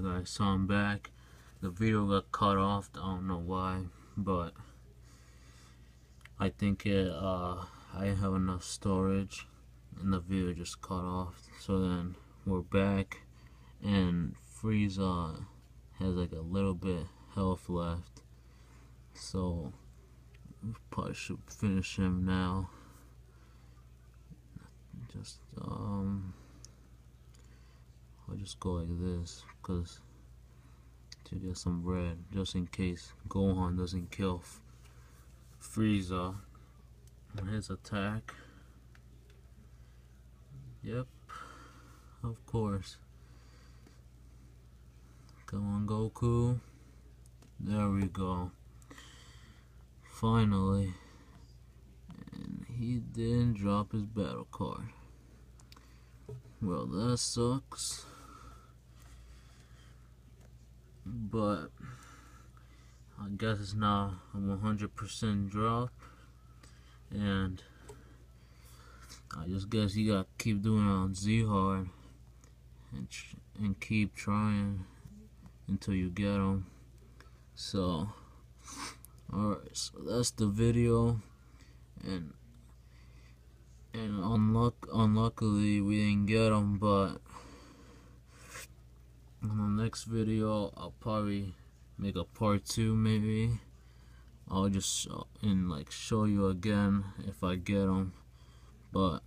but I saw him back. The video got cut off, I don't know why, but I think I have enough storage and the video just cut off. So then we're back and Frieza has like a little bit health left, so we probably should finish him now. Just I'll just go like this because to get some bread, just in case Gohan doesn't kill Frieza on his attack. Yep, of course. Come on, Goku. There we go. Finally. And he didn't drop his battle card. Well, that sucks. But I guess it's now a 100% drop. And I just guess you gotta keep doing it on Z hard and keep trying until you get them. So, alright, so that's the video, and unluckily we didn't get them, but on the next video I'll probably make a part 2 maybe. I'll just show you again if I get them. But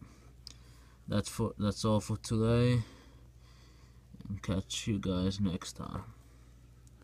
that's all for today, and catch you guys next time.